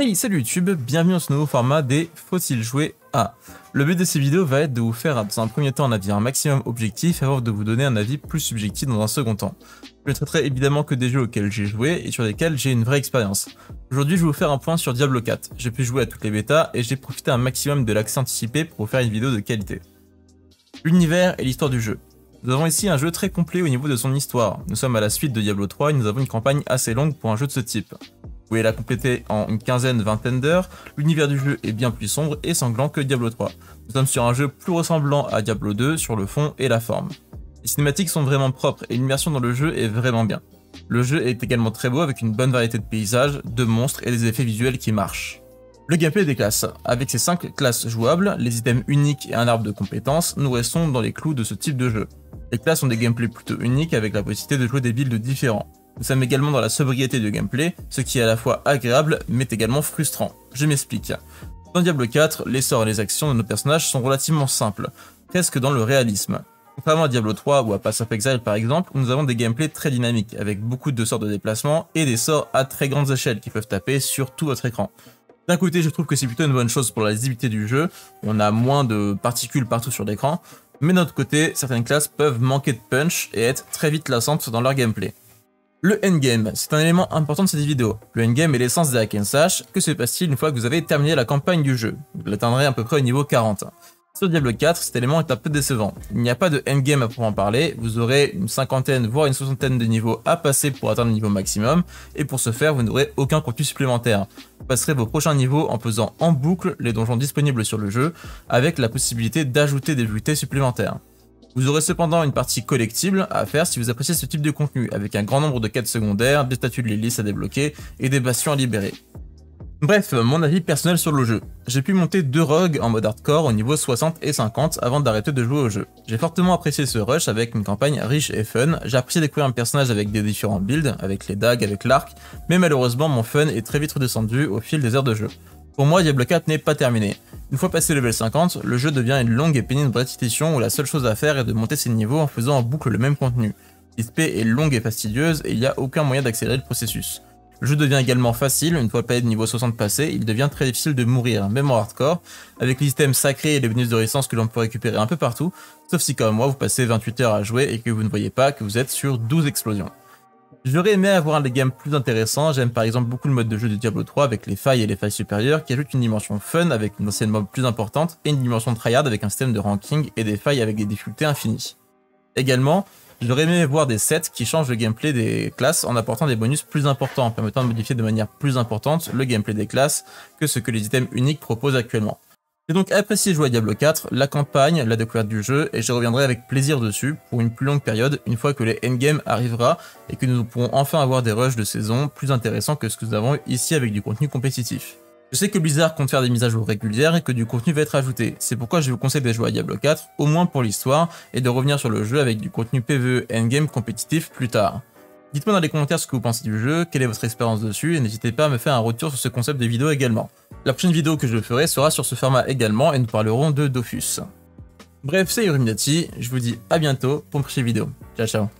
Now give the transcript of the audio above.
Hey, salut YouTube, bienvenue dans ce nouveau format des Faut-il jouer à. Le but de ces vidéos va être de vous faire dans un premier temps un avis un maximum objectif avant de vous donner un avis plus subjectif dans un second temps. Je traiterai évidemment que des jeux auxquels j'ai joué et sur lesquels j'ai une vraie expérience. Aujourd'hui je vais vous faire un point sur Diablo 4, j'ai pu jouer à toutes les bêtas et j'ai profité un maximum de l'accès anticipé pour vous faire une vidéo de qualité. L'univers et l'histoire du jeu. Nous avons ici un jeu très complet au niveau de son histoire, nous sommes à la suite de Diablo 3 et nous avons une campagne assez longue pour un jeu de ce type. Vous pouvez la compléter en une quinzaine, vingtaine d'heures, l'univers du jeu est bien plus sombre et sanglant que Diablo 3. Nous sommes sur un jeu plus ressemblant à Diablo 2 sur le fond et la forme. Les cinématiques sont vraiment propres et l'immersion dans le jeu est vraiment bien. Le jeu est également très beau avec une bonne variété de paysages, de monstres et des effets visuels qui marchent. Le gameplay des classes. Avec ses 5 classes jouables, les items uniques et un arbre de compétences, nous restons dans les clous de ce type de jeu. Les classes ont des gameplays plutôt uniques avec la possibilité de jouer des builds différents. Nous sommes également dans la sobriété du gameplay, ce qui est à la fois agréable mais également frustrant. Je m'explique. Dans Diablo 4, les sorts et les actions de nos personnages sont relativement simples, presque dans le réalisme. Contrairement à Diablo 3 ou à Path of Exile par exemple, où nous avons des gameplays très dynamiques, avec beaucoup de sorts de déplacement et des sorts à très grandes échelles qui peuvent taper sur tout votre écran. D'un côté, je trouve que c'est plutôt une bonne chose pour la lisibilité du jeu, on a moins de particules partout sur l'écran, mais d'un autre côté, certaines classes peuvent manquer de punch et être très vite lassantes dans leur gameplay. Le endgame, c'est un élément important de cette vidéo. Le endgame est l'essence des hack and slash. Que se passe-t-il une fois que vous avez terminé la campagne du jeu? Vous l'atteindrez à peu près au niveau 40. Sur Diablo 4, cet élément est un peu décevant. Il n'y a pas de endgame à proprement parler, vous aurez une cinquantaine voire une soixantaine de niveaux à passer pour atteindre le niveau maximum, et pour ce faire, vous n'aurez aucun contenu supplémentaire. Vous passerez vos prochains niveaux en pesant en boucle les donjons disponibles sur le jeu, avec la possibilité d'ajouter des VT supplémentaires. Vous aurez cependant une partie collectible à faire si vous appréciez ce type de contenu, avec un grand nombre de quêtes secondaires, des statues de Lilith à débloquer et des bastions à libérer. Bref, mon avis personnel sur le jeu. J'ai pu monter 2 rogues en mode hardcore au niveau 60 et 50 avant d'arrêter de jouer au jeu. J'ai fortement apprécié ce rush avec une campagne riche et fun, j'ai apprécié découvrir un personnage avec des différents builds, avec les dagues, avec l'arc, mais malheureusement mon fun est très vite redescendu au fil des heures de jeu. Pour moi, Diablo 4 n'est pas terminé. Une fois passé level 50, le jeu devient une longue et pénible répétition où la seule chose à faire est de monter ses niveaux en faisant en boucle le même contenu. L'XP est longue et fastidieuse et il n'y a aucun moyen d'accélérer le processus. Le jeu devient également facile, une fois le palier de niveau 60 passé, il devient très difficile de mourir, même en hardcore, avec les items sacrés et les bonus de résistance que l'on peut récupérer un peu partout, sauf si comme moi vous passez 28 heures à jouer et que vous ne voyez pas que vous êtes sur 12 explosions. J'aurais aimé avoir un endgame plus intéressant, j'aime par exemple beaucoup le mode de jeu de Diablo 3 avec les failles et les failles supérieures qui ajoutent une dimension fun avec une ancienne mob plus importante et une dimension tryhard avec un système de ranking et des failles avec des difficultés infinies. Également, j'aurais aimé voir des sets qui changent le gameplay des classes en apportant des bonus plus importants, permettant de modifier de manière plus importante le gameplay des classes que ce que les items uniques proposent actuellement. J'ai donc apprécié jouer à Diablo 4, la campagne, la découverte du jeu, et je reviendrai avec plaisir dessus pour une plus longue période une fois que les endgames arrivera et que nous pourrons enfin avoir des rushs de saison plus intéressants que ce que nous avons ici avec du contenu compétitif. Je sais que Blizzard compte faire des mises à jour régulières et que du contenu va être ajouté, c'est pourquoi je vous conseille de jouer à Diablo 4, au moins pour l'histoire, et de revenir sur le jeu avec du contenu PvE endgame compétitif plus tard. Dites-moi dans les commentaires ce que vous pensez du jeu, quelle est votre expérience dessus, et n'hésitez pas à me faire un retour sur ce concept de vidéo également. La prochaine vidéo que je ferai sera sur ce format également, et nous parlerons de Dofus. Bref, c'est IruMinaTi, je vous dis à bientôt pour une prochaine vidéo. Ciao ciao.